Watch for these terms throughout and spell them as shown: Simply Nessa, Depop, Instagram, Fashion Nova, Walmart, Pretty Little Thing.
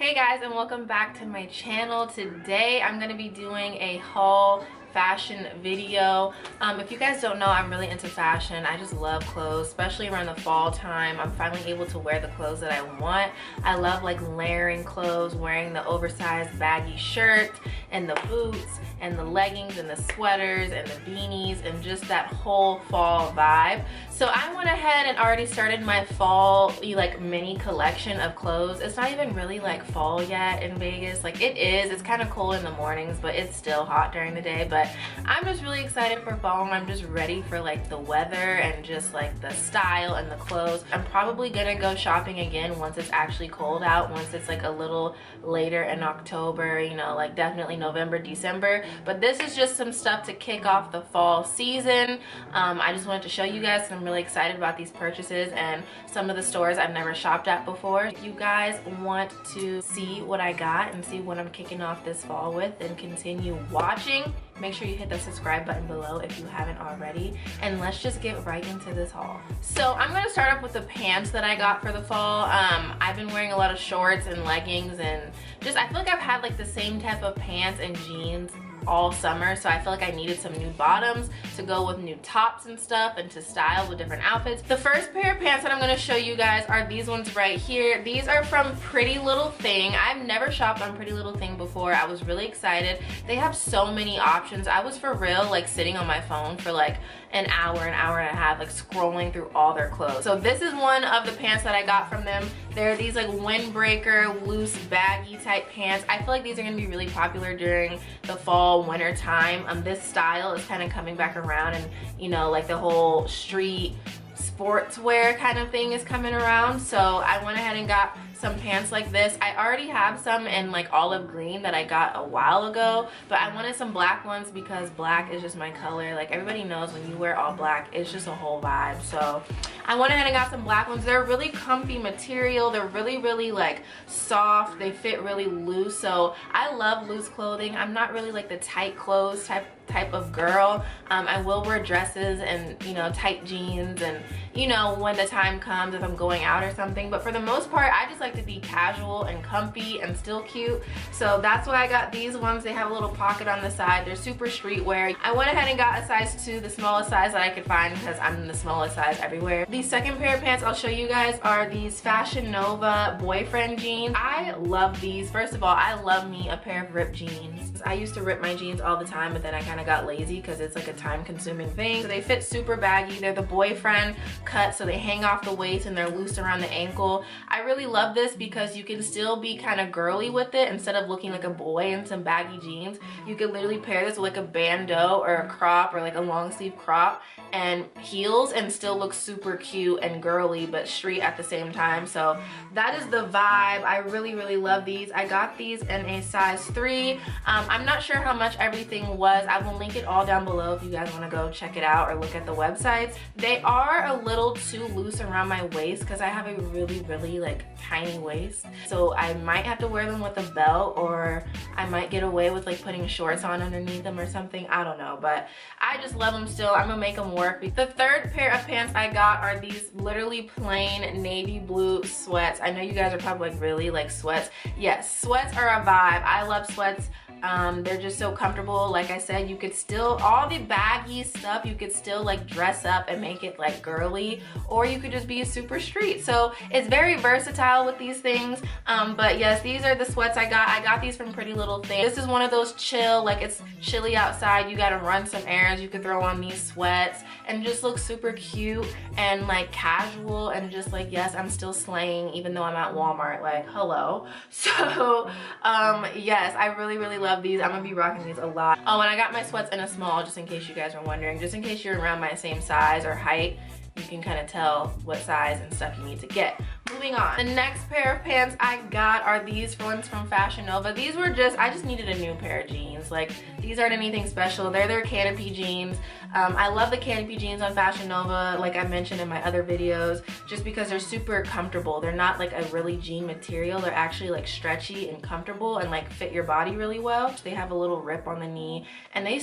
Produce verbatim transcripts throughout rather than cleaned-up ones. Hey guys, and welcome back to my channel. Today I'm going to be doing a haul fashion video. Um, if you guys don't know, I'm really into fashion. I just love clothes, especially around the fall time. I'm finally able to wear the clothes that I want. I love like layering clothes, wearing the oversized baggy shirt and the boots and the leggings and the sweaters and the beanies and just that whole fall vibe. So I went ahead and already started my fall like mini collection of clothes. It's not even really like fall yet in Vegas. Like it is, it's kind of cool in the mornings, but it's still hot during the day. But I'm just really excited for fall and I'm just ready for like the weather and just like the style and the clothes. I'm probably gonna go shopping again once it's actually cold out, once it's like a little later in October, you know, like definitely November, December. But this is just some stuff to kick off the fall season. Um, I just wanted to show you guys, and I'm really excited about these purchases and some of the stores I've never shopped at before. If you guys want to see what I got and see what I'm kicking off this fall with and continue watching, make sure you hit the subscribe button below if you haven't already, and let's just get right into this haul. So I'm gonna start off with the pants that I got for the fall. Um, I've been wearing a lot of shorts and leggings, and just I feel like I've had like the same type of pants and jeans all summer, so I feel like I needed some new bottoms to go with new tops and stuff and to style with different outfits. The first pair of pants that I'm going to show you guys are these ones right here. These are from Pretty Little Thing. I've never shopped on Pretty Little Thing before. I was really excited. They have so many options. I was for real like sitting on my phone for like an hour, an hour and a half, like scrolling through all their clothes. So this is one of the pants that I got from them. They're these like windbreaker, loose, baggy type pants. I feel like these are going to be really popular during the fall, winter time. Um, this style is kind of coming back around, and you know, like the whole street sportswear kind of thing is coming around. So I went ahead and got some pants like this. I already have some in like olive green that I got a while ago, but I wanted some black ones because black is just my color. Like everybody knows when you wear all black, it's just a whole vibe. So I went ahead and got some black ones. They're really comfy material. They're really, really like soft. They fit really loose. So I love loose clothing. I'm not really like the tight clothes type type of girl. Um, I will wear dresses and, you know, tight jeans and, you know, when the time comes if I'm going out or something. But for the most part, I just like to be casual and comfy and still cute. So that's why I got these ones. They have a little pocket on the side. They're super streetwear. I went ahead and got a size two, the smallest size that I could find because I'm the smallest size everywhere. The second pair of pants I'll show you guys are these Fashion Nova boyfriend jeans. I love these. First of all, I love me a pair of ripped jeans. I used to rip my jeans all the time, but then I kind of got lazy because it's like a time-consuming thing. So they fit super baggy. They're the boyfriend cut, so they hang off the waist and they're loose around the ankle. I really love this because you can still be kind of girly with it. Instead of looking like a boy in some baggy jeans, you could literally pair this with like a bandeau or a crop or like a long sleeve crop and heels and still look super cute and girly but street at the same time. So that is the vibe. I really, really love these. I got these in a size three. Um, I'm not sure how much everything was. I will link it all down below if you guys want to go check it out or look at the websites. They are a little too loose around my waist because I have a really, really like tiny waist. So I might have to wear them with a belt, or I might get away with like putting shorts on underneath them or something. I don't know, but I just love them still. I'm gonna make them work. The third pair of pants I got are these literally plain navy blue sweats. I know you guys are probably like, really, like sweats? Yes, sweats are a vibe. I love sweats. Um, they're just so comfortable. Like I said, you could still, all the baggy stuff, you could still like dress up and make it like girly, or you could just be super street. So it's very versatile with these things. Um, but yes, these are the sweats I got. I got these from Pretty Little Thing. This is one of those chill, like it's chilly outside, you gotta run some errands, you could throw on these sweats and just look super cute and like casual and just like, yes, I'm still slaying even though I'm at Walmart, like hello. So um, yes, I really, really love Love these. I'm gonna be rocking these a lot. Oh, and I got my sweats in a small, just in case you guys are wondering, just in case you're around my same size or height, you can kind of tell what size and stuff you need to get. Moving on. The next pair of pants I got are these ones from Fashion Nova. These were just, I just needed a new pair of jeans. Like these aren't anything special. They're their canopy jeans. Um, I love the canopy jeans on Fashion Nova, like I mentioned in my other videos, just because they're super comfortable. They're not like a really jean material. They're actually like stretchy and comfortable and like fit your body really well. They have a little rip on the knee, and they,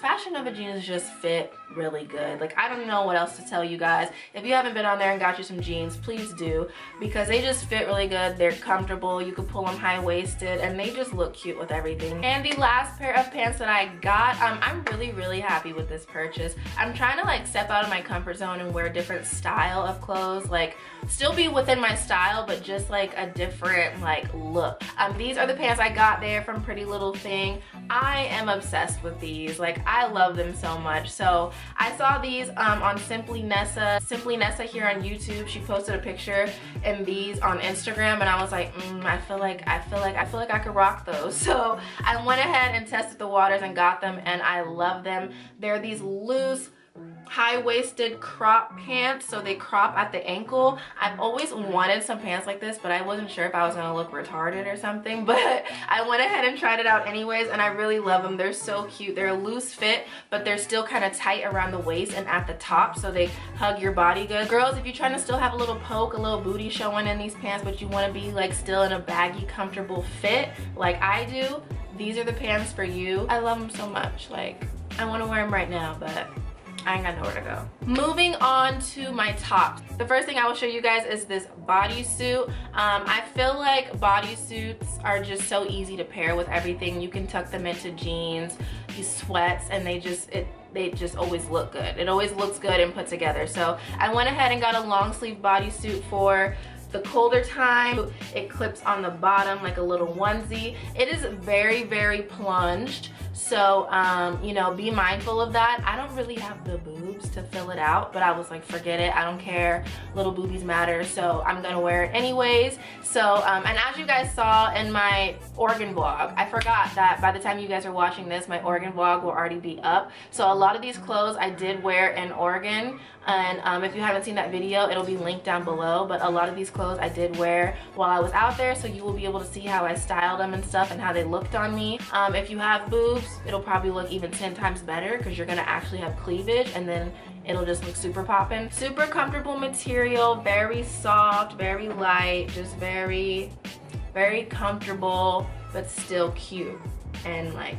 Fashion Nova jeans just fit really good. Like I don't know what else to tell you guys. If you haven't been on there and got you some jeans, please do. because they just fit really good. They're comfortable. You can pull them high-waisted, and they just look cute with everything. And the last pair of pants that I got, um, I'm really, really happy with this purchase. I'm trying to like step out of my comfort zone and wear a different style of clothes, like still be within my style, but just like a different like look. Um, these are the pants I got there from Pretty Little Thing. I am obsessed with these. Like, I love them so much. So I saw these um, on Simply Nessa. Simply Nessa here on YouTube, she posted a picture and these on Instagram, and I was like, mm, I feel like, I feel like, I feel like I could rock those. So I went ahead and tested the waters and got them, and I love them. They're these loose, high-waisted crop pants, so they crop at the ankle. I've always wanted some pants like this, but I wasn't sure if I was gonna look retarded or something, but I went ahead and tried it out anyways, and I really love them. They're so cute. They're a loose fit, but they're still kind of tight around the waist and at the top, so they hug your body good. Girls, if you're trying to still have a little poke, a little booty showing in these pants, but you want to be like still in a baggy, comfortable fit like I do, these are the pants for you. I love them so much. Like, I want to wear them right now, but I ain't got nowhere to go. Moving on to my tops. The first thing I will show you guys is this bodysuit. Um, I feel like bodysuits are just so easy to pair with everything. You can tuck them into jeans, these sweats, and they just, it, they just always look good. It always looks good and put together. So I went ahead and got a long sleeve bodysuit for the colder time. It clips on the bottom like a little onesie. It is very, very plunged. So, um, you know, be mindful of that. I don't really have the boobs to fill it out, but I was like, forget it, I don't care. Little boobies matter, so I'm gonna wear it anyways. So, um, and as you guys saw in my Oregon vlog, I forgot that by the time you guys are watching this, my Oregon vlog will already be up. So a lot of these clothes I did wear in Oregon, and um, if you haven't seen that video, it'll be linked down below, but a lot of these clothes I did wear while I was out there, so you will be able to see how I styled them and stuff and how they looked on me. Um, if you have boobs, it'll probably look even ten times better because you're gonna actually have cleavage, and then it'll just look super poppin'. Super comfortable material, very soft, very light, just very, very comfortable, but still cute and like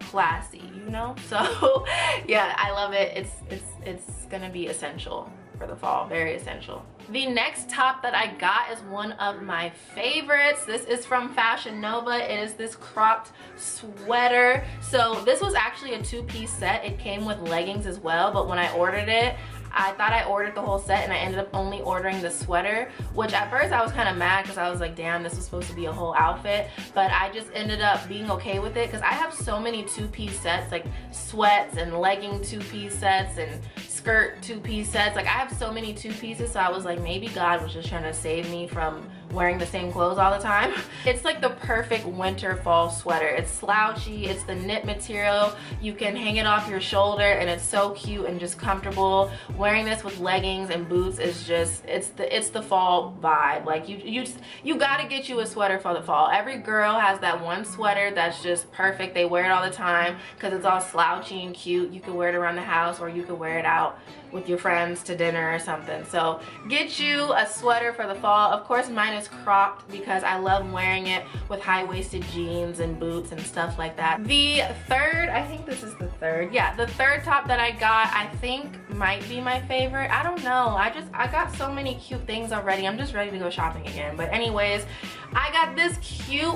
classy, you know? So yeah, I love it. It's it's it's gonna be essential for the fall, very essential. The next top that I got is one of my favorites. This is from Fashion Nova. It is this cropped sweater. So this was actually a two-piece set. It came with leggings as well, but when I ordered it, I thought I ordered the whole set and I ended up only ordering the sweater, which at first I was kind of mad because I was like, damn, this was supposed to be a whole outfit, but I just ended up being okay with it because I have so many two-piece sets, like sweats and legging two-piece sets and skirt two-piece sets. Like, I have so many two-pieces, so I was like, maybe God was just trying to save me from wearing the same clothes all the time. It's like the perfect winter fall sweater. It's slouchy, it's the knit material, you can hang it off your shoulder, and it's so cute and just comfortable. Wearing this with leggings and boots is just, it's the it's the fall vibe. Like, you you just, you gotta get you a sweater for the fall. Every girl has that one sweater that's just perfect. They wear it all the time because it's all slouchy and cute. You can wear it around the house, or you can wear it out with your friends to dinner or something. So get you a sweater for the fall. Of course, mine is cropped because I love wearing it with high-waisted jeans and boots and stuff like that. The third, I think this is the third, yeah, the third top that I got, I think might be my favorite. I don't know, I just, I got so many cute things already. I'm just ready to go shopping again. But anyways, I got this cute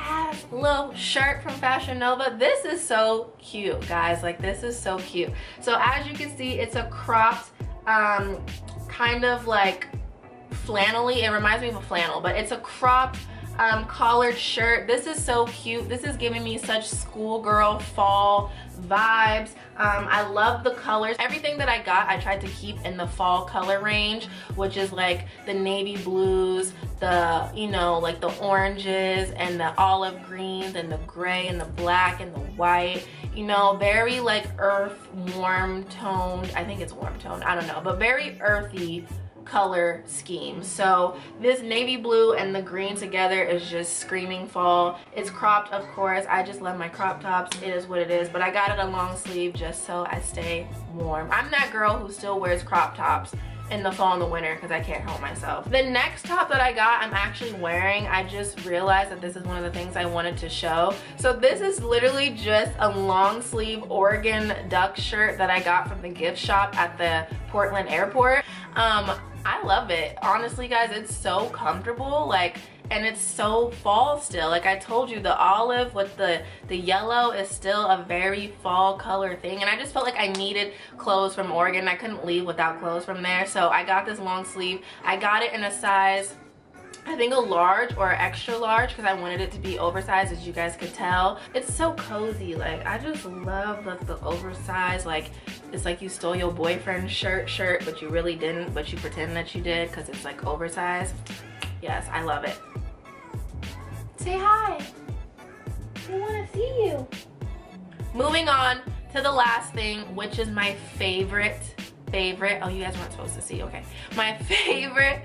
ass little shirt from Fashion Nova. This is so cute, guys. Like, this is so cute. So as you can see, it's a cropped, um, kind of like flannelly, it reminds me of a flannel, but it's a cropped um, collared shirt. This is so cute. This is giving me such schoolgirl fall vibes. Um, I love the colors. Everything that I got, I tried to keep in the fall color range, which is like the navy blues, the, you know, like the oranges and the olive greens and the gray and the black and the white. You know, very like earth, warm toned. I think it's warm toned, I don't know, but very earthy color scheme. So this navy blue and the green together is just screaming fall. It's cropped, of course. I just love my crop tops. It is what it is, but I got it a long sleeve just so I stay warm. I'm that girl who still wears crop tops in the fall and the winter because I can't help myself. The next top that I got, I'm actually wearing. I just realized that this is one of the things I wanted to show. So this is literally just a long sleeve Oregon duck shirt that I got from the gift shop at the Portland airport. Um, I love it. Honestly, guys, it's so comfortable. Like, and it's so fall still. Like I told you, the olive with the, the yellow is still a very fall color thing. And I just felt like I needed clothes from Oregon. I couldn't leave without clothes from there. So I got this long sleeve. I got it in a size, I think a large or extra large, because I wanted it to be oversized, as you guys could tell. It's so cozy. Like I just love the, the oversized, like it's like you stole your boyfriend's shirt shirt, but you really didn't, but you pretend that you did because it's like oversized. Yes, I love it. Say hi. We want to see you. Moving on to the last thing, which is my favorite favorite oh, you guys weren't supposed to see. Okay, my favorite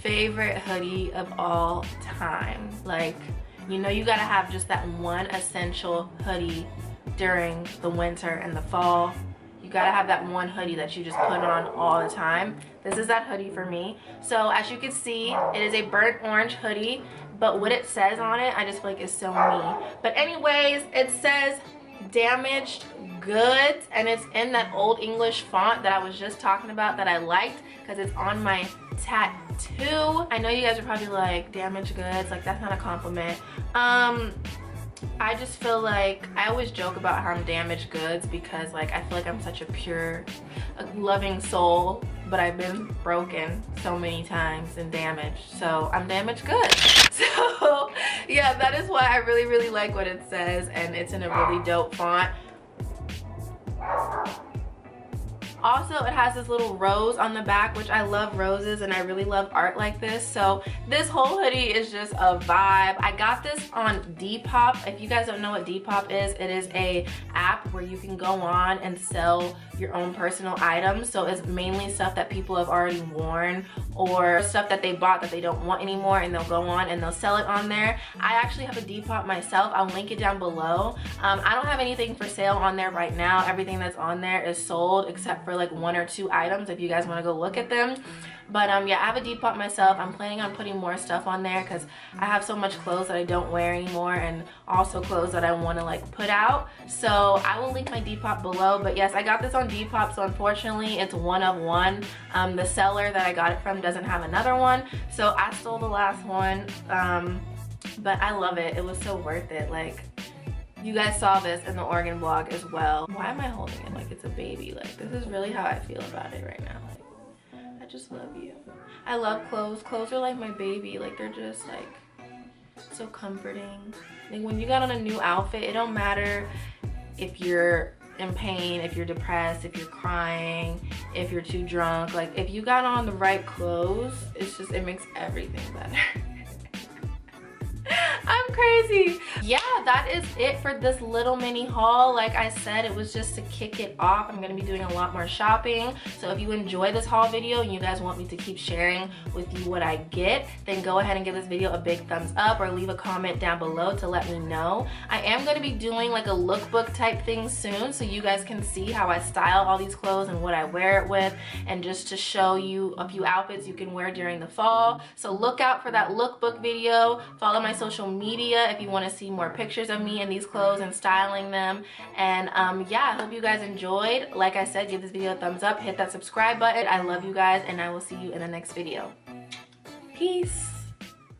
favorite hoodie of all time. Like, you know, you gotta have just that one essential hoodie during the winter and the fall. You gotta have that one hoodie that you just put on all the time. This is that hoodie for me. So as you can see, it is a burnt orange hoodie, but what it says on it, I just feel like it's so me. But anyways, it says damaged goods, and it's in that old English font that I was just talking about that I liked, because it's on my tattoo. I know you guys are probably like, damaged goods, like that's not a compliment. Um, I just feel like, I always joke about how I'm damaged goods because like I feel like I'm such a pure, a loving soul, but I've been broken so many times and damaged, so I'm damaged goods. So yeah, that is why I really, really like what it says, and it's in a really dope font. Also, it has this little rose on the back, which I love roses, and I really love art like this. So this whole hoodie is just a vibe. I got this on Depop. If you guys don't know what Depop is, it is a app where you can go on and sell your own personal items. So it's mainly stuff that people have already worn or stuff that they bought that they don't want anymore, and they'll go on and they'll sell it on there. I actually have a Depop myself. I'll link it down below. Um, I don't have anything for sale on there right now. Everything that's on there is sold except for For like one or two items if you guys want to go look at them. But um yeah, I have a Depop myself. I'm planning on putting more stuff on there because I have so much clothes that I don't wear anymore, and also clothes that I want to like put out. So I will link my Depop below. But yes, I got this on Depop, so unfortunately it's one of one. Um, the seller that I got it from doesn't have another one, so I stole the last one. Um, but I love it. It was so worth it. Like, you guys saw this in the Oregon vlog as well. Why am I holding it like it's a baby? Like, this is really how I feel about it right now. Like, I just love you. I love clothes. Clothes are like my baby. Like, they're just like so comforting. Like, when you got on a new outfit, it don't matter if you're in pain, if you're depressed, if you're crying, if you're too drunk. Like, if you got on the right clothes, it's just, it makes everything better. I'm crazy. Yeah, that is it for this little mini haul. Like I said, it was just to kick it off. I'm gonna be doing a lot more shopping, so if you enjoy this haul video and you guys want me to keep sharing with you what I get, then go ahead and give this video a big thumbs up or leave a comment down below to let me know. I am gonna be doing like a lookbook type thing soon, so you guys can see how I style all these clothes and what I wear it with, and just to show you a few outfits you can wear during the fall. So look out for that lookbook video. Follow my social media if you want to see more pictures of me in these clothes and styling them. And um yeah, I hope you guys enjoyed. Like I said, give this video a thumbs up, hit that subscribe button. I love you guys, and I will see you in the next video. Peace.